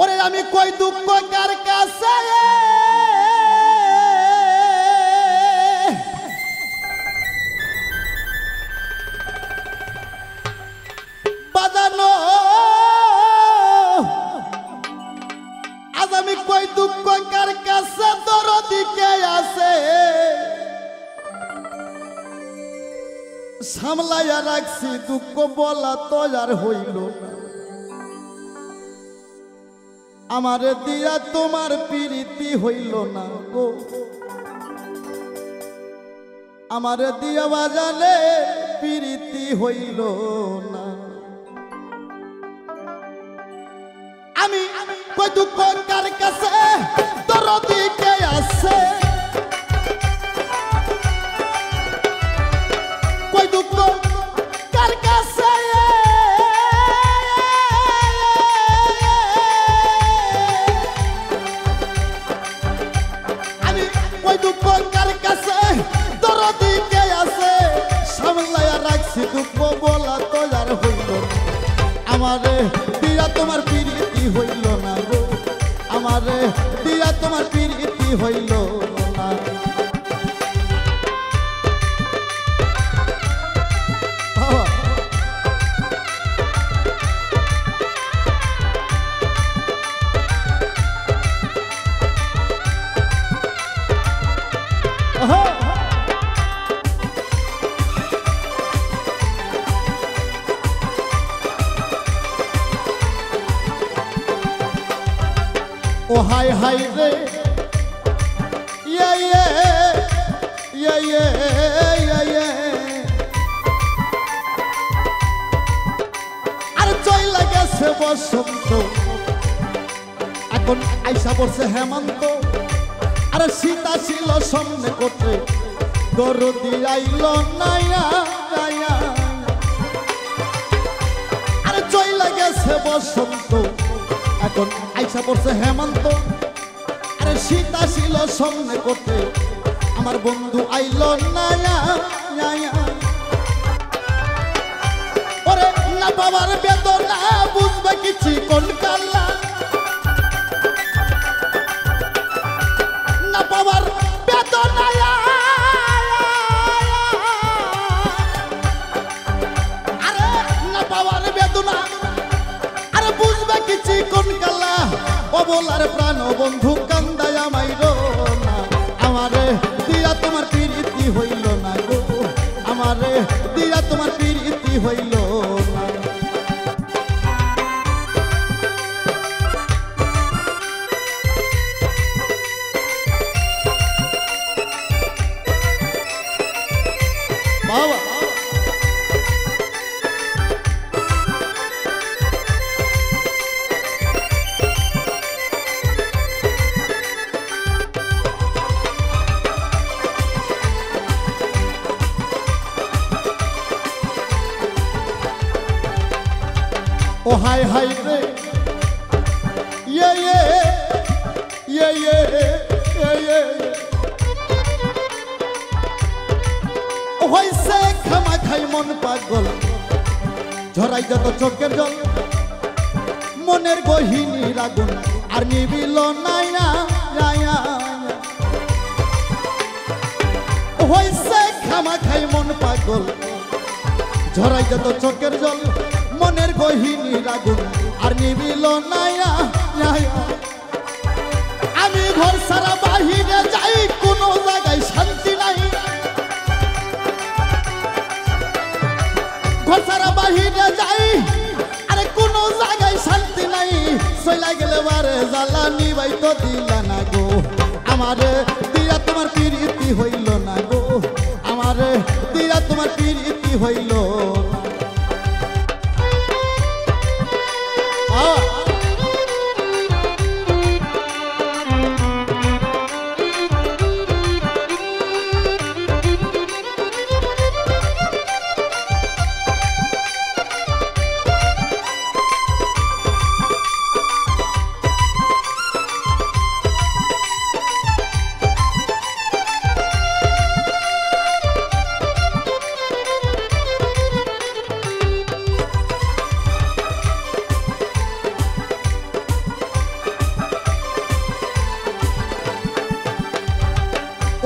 ওরে আমি কই দুঃখ কার কাছে বাজানো আজ আমি কই দুঃখ কার কাছে দরদি কে আছে সামলায়া রাখছি দুঃখ বলা তো আর হইল আমারে দিয়া তোমার প্রীতি হইল না গো আমারে দিয়া বাজালে প্রীতি হইল না আমি কই দুঃখ কার কাছে দরদি কে আছে হাই হাই রে ইয়া ইয়া ইয়া ইয়া ইয়া আর জয় লাগেছে বসন্ত এখন আইসা পড়ছে হেমন্ত আর শীত আসিল সামনে করতে দরদি আইল নাইয়া আর জয় লাগেছে বসন্ত এখন আইসা পড়ছে হেমন্ত আরে শীত আসিল সামনে করতে আমার বন্ধু আইল না ওরে না বাবার বেদনা বুঝবে কিছু কোন কালা না বাবার বেদনা আরে না বাবার বেদনা আরে বুঝবে কিছু কোন কালা অবলার প্রাণ বন্ধু কান্দায় আমায় রো না আমারে দিয়া তোমার প্রীতি হইল না গো আমারে দিয়া তোমার প্রীতি হইল না হাই হাই রে ইয়া ইয়া ইয়া ইয়া ইয়া হইছে খামা খাই মন পাগল ঝরাই যত চোখের জল মনের গহিনী আগুন আর নিবিল নাই না হইছে খামা খাই মন পাগল ঝরাই যত চোখের জল মনের গহিনী আগুন আর নিবিল নাইয়া আমি ঘর সারা বাহিরে যাই কোনো জায়গায় শান্তি নাই ঘর সারা বাহিরে যাই আরে কোনো জায়গায় শান্তি নাই চলে গেলে বারে জ্বালা নিবাই তো দিলা না গো আমারে দিয়া তোমার প্রীতি হইল না গো আমারে দিয়া তোমার প্রীতি হইল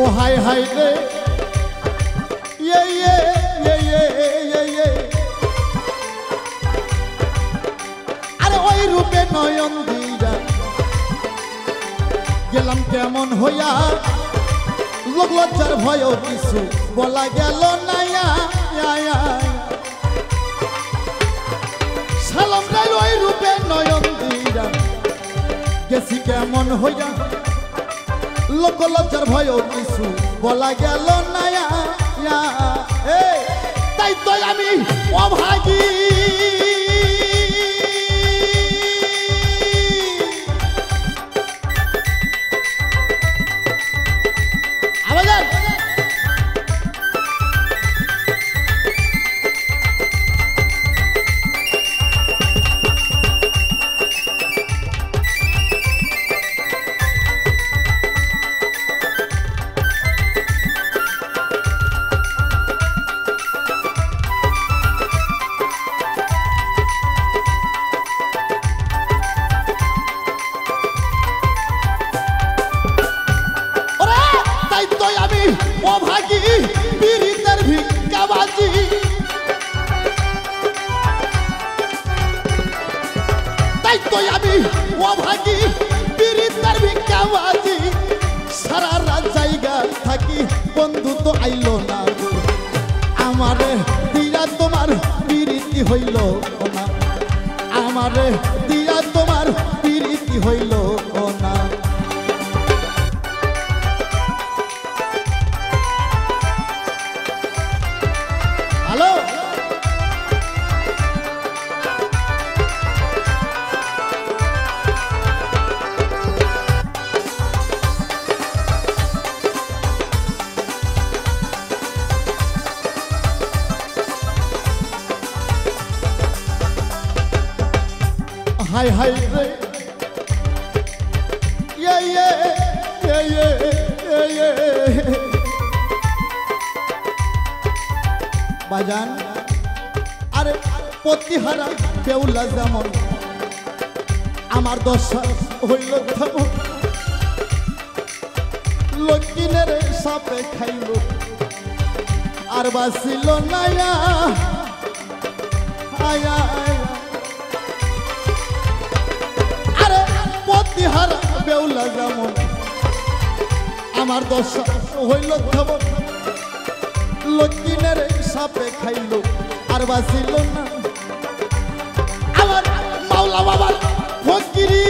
ও হাই হাই রে ইয়ে ইয়ে ইয়ে ইয়ে ইয়ে আরে ওই রূপে নয়ন দিয়া গেলাম কেমন হইয়া লোক লজ্জার ভয়ও কিছু বলা গেল না সালাম রাই ওই রূপে নয়ন দিয়া গেছি কেমন হইয়া লোক লজ্জার ভয়ও কিছু বলা গেল না তাই তো আমি অভাগী বন্ধু তো আইল না আমারে দিয়া তোমার বিরতি হইল না আমারে দিয়া তোমার বিরতি হইল না হ্যালো হাই হাই রে ইয়ে ইয়ে ইয়ে ইয়ে ইয়ে বাজান আরে পতিহারা পেউলা যেমন আমার দশা হইল তেমন লক্ষ্মীনের সাপে খাইল আর বাঁচিল না আয়া হারা বেউলা যেমন আমার দশা হইল তেমন লক্ষ্মীনের সাপে খাইল আর বাঁচিল না আমার মাওলা বাবার ফকিরি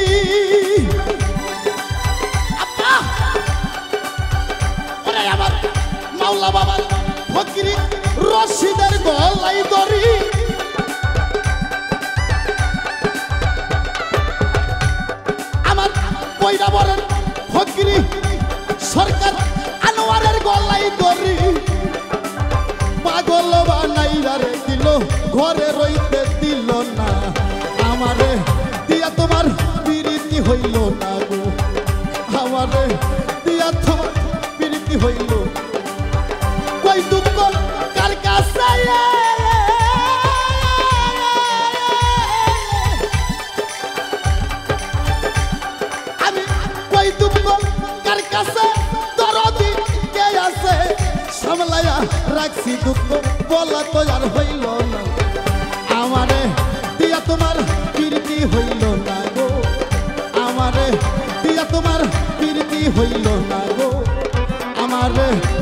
আমার মাওলা বাবার ফকিরি রশিদের গলায় দড়ি কইরা বলেন ফকিরি সরকার আনোয়ারের গলায় দড়ি পাগল বানাইরা রে দিল ঘরে রইতে দিল না আমারে দিয়া তোমার বিরতি হইল না গো আমারে দিয়া তোমার বিরতি হইল কই দুঃখ কার কাছে সামলায়া রাখছি দুঃখ বলা তো আর হইল না আমারে দিয়া তোমার প্রীতি হইল না গো আমারে দিয়া তোমার প্রীতি হইল না গো আমারে